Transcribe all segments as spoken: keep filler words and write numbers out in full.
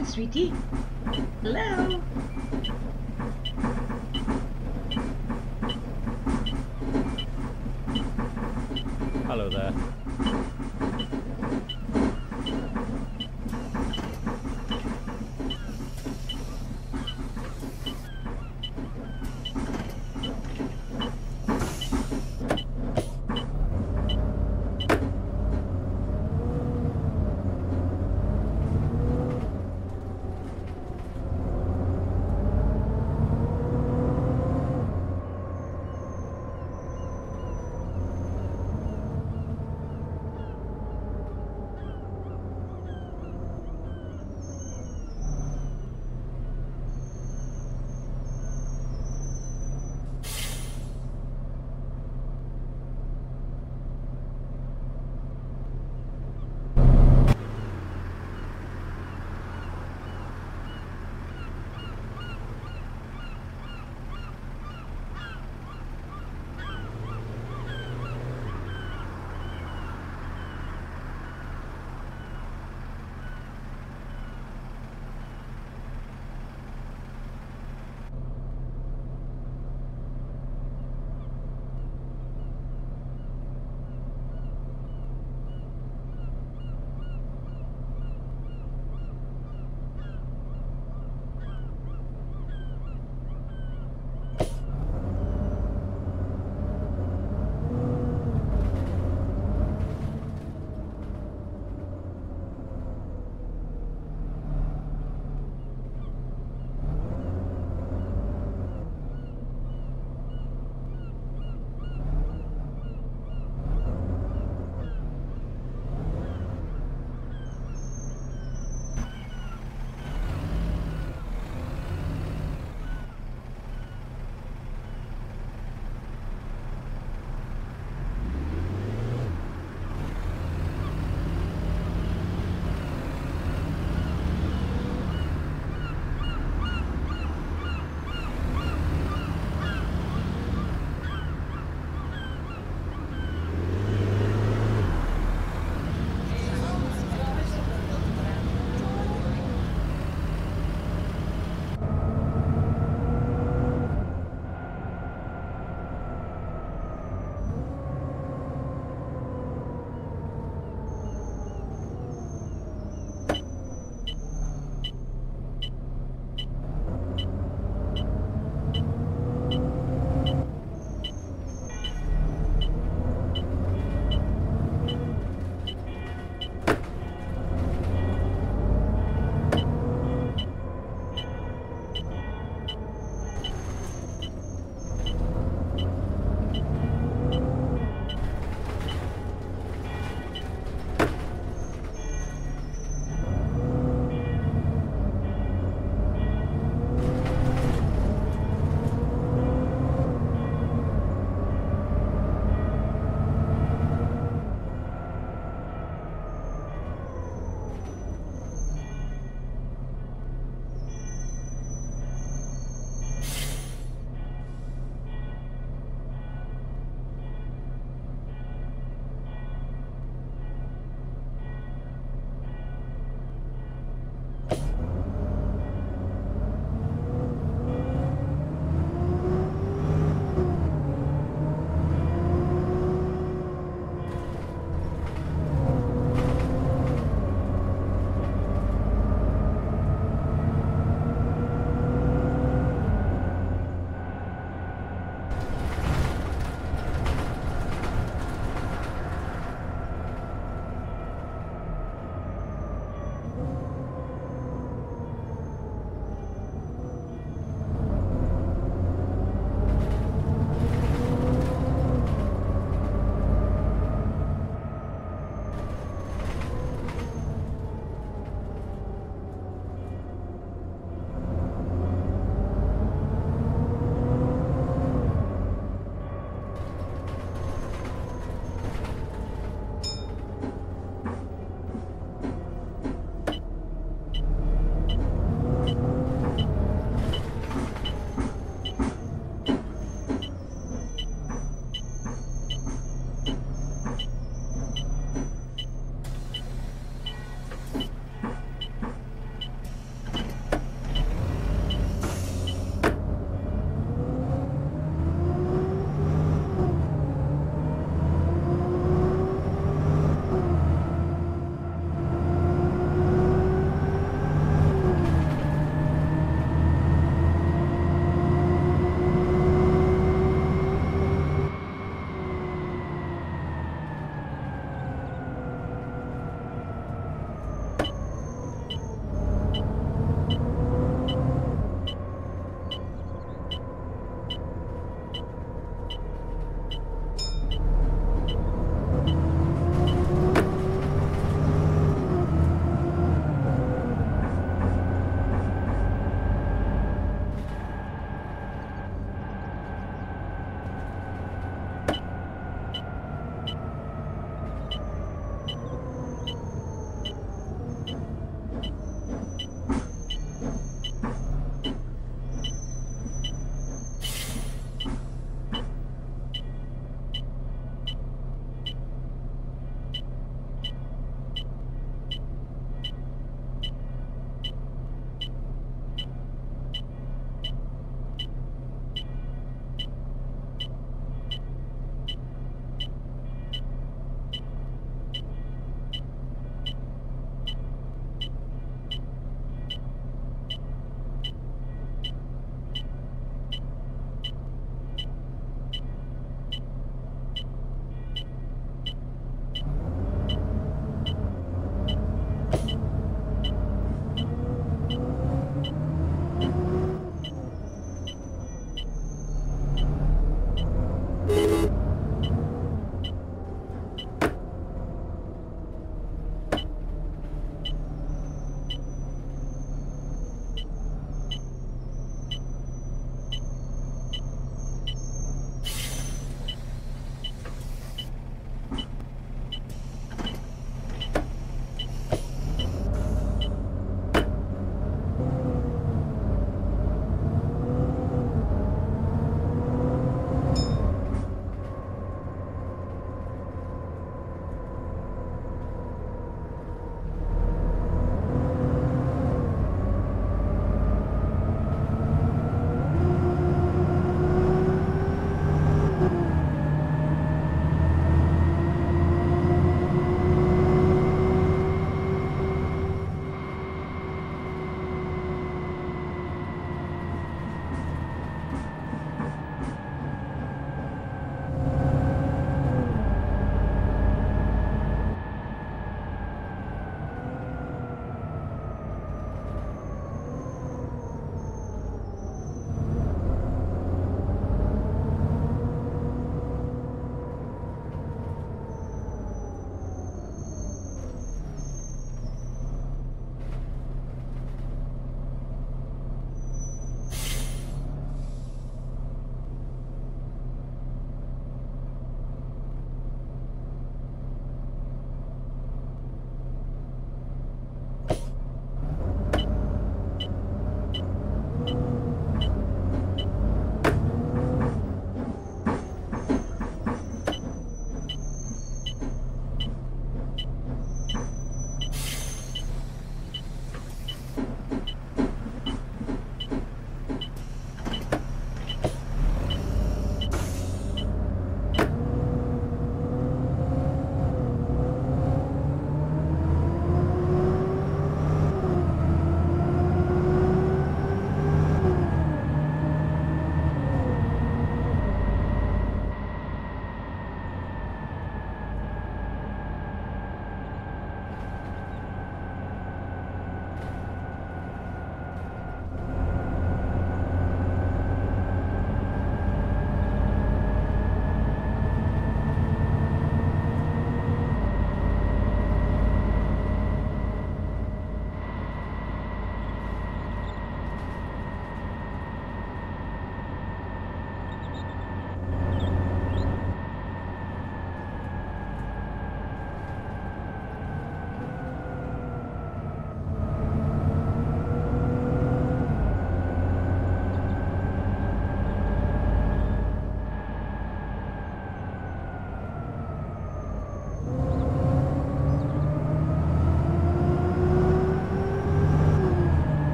on, sweetie. Hello. Hello there.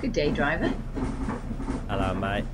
Good day, driver. Hello, mate.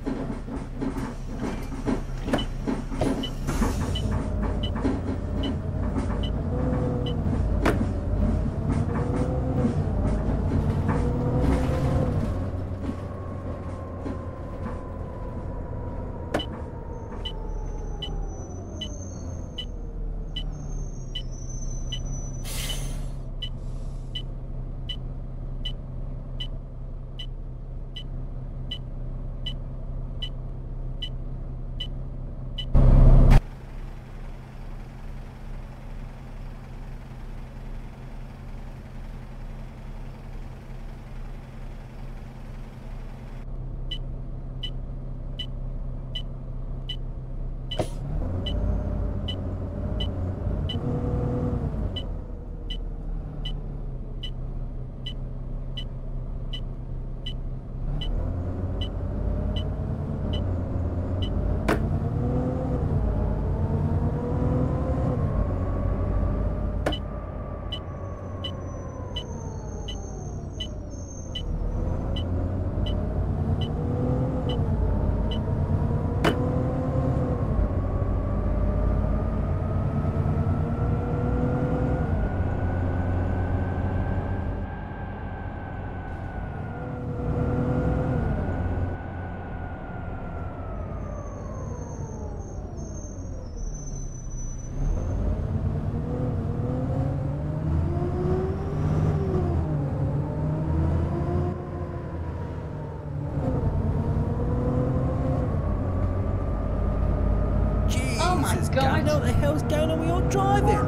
God, what the hell's going on with your driving?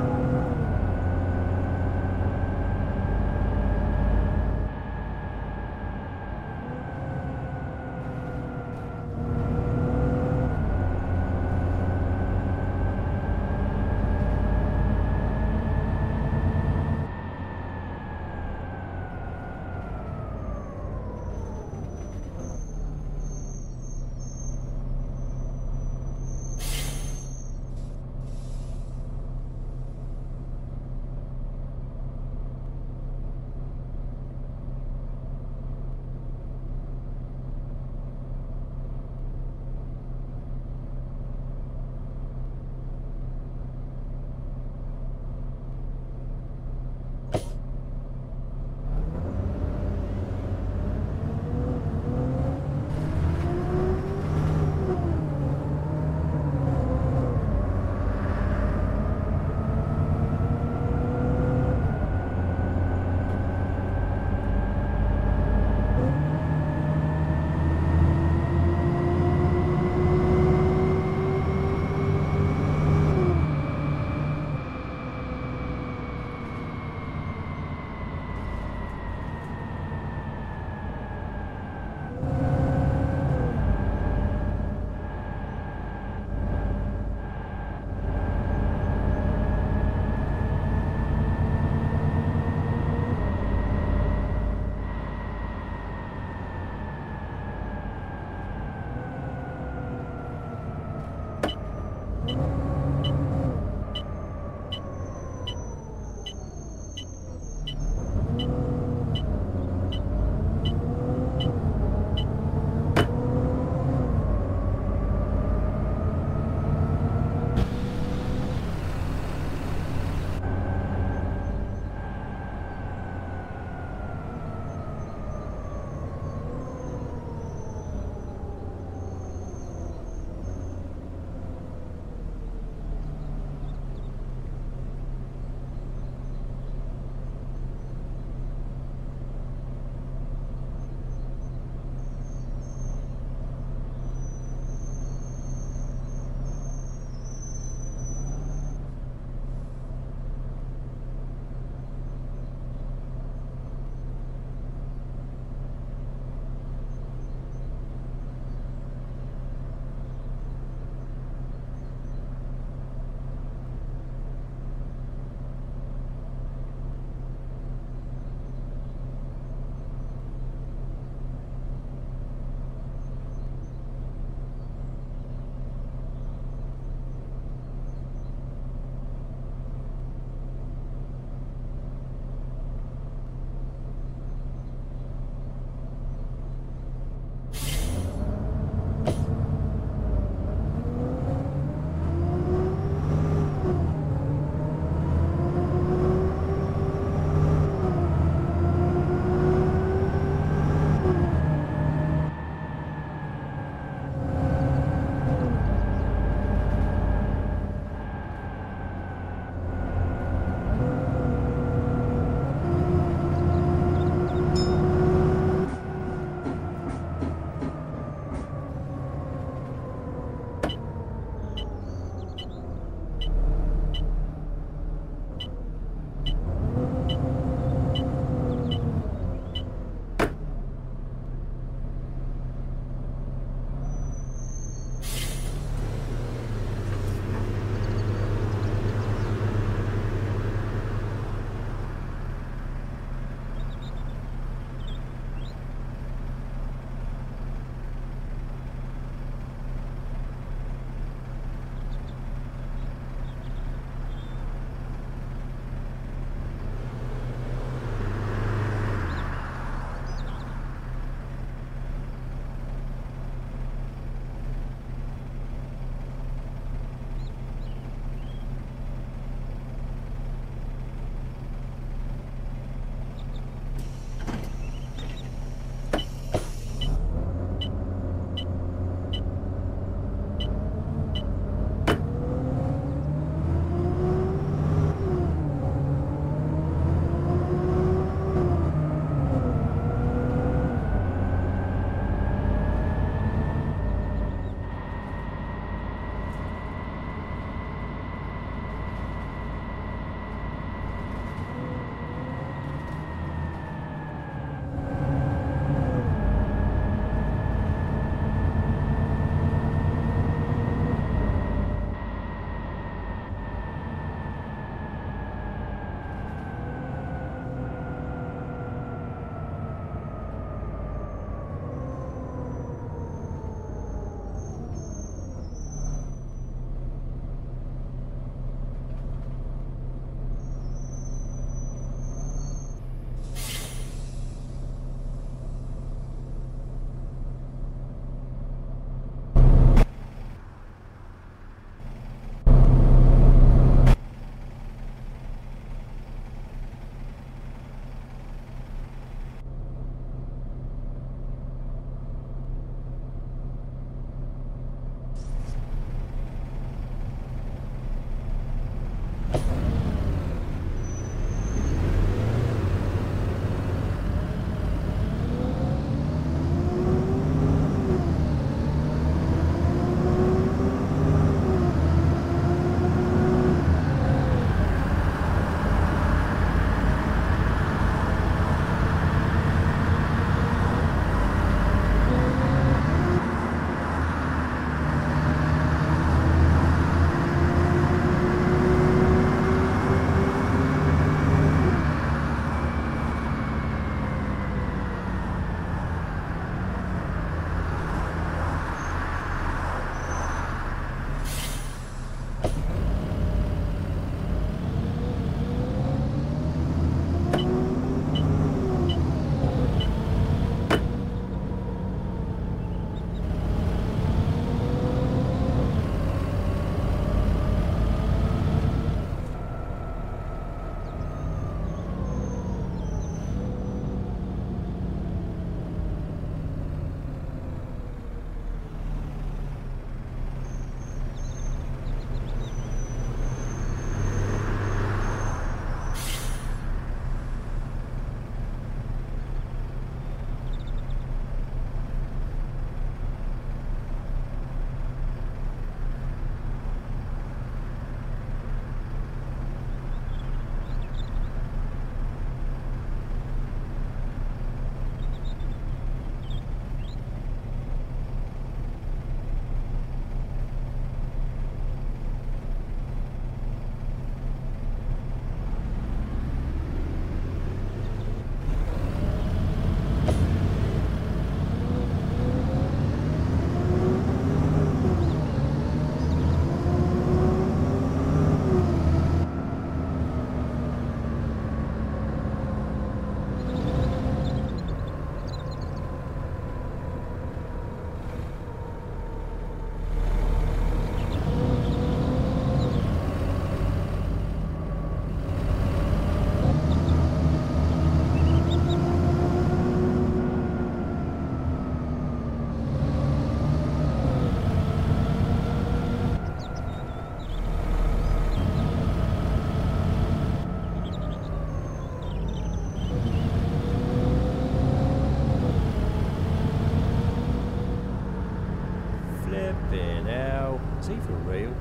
there, there now. Is he for real?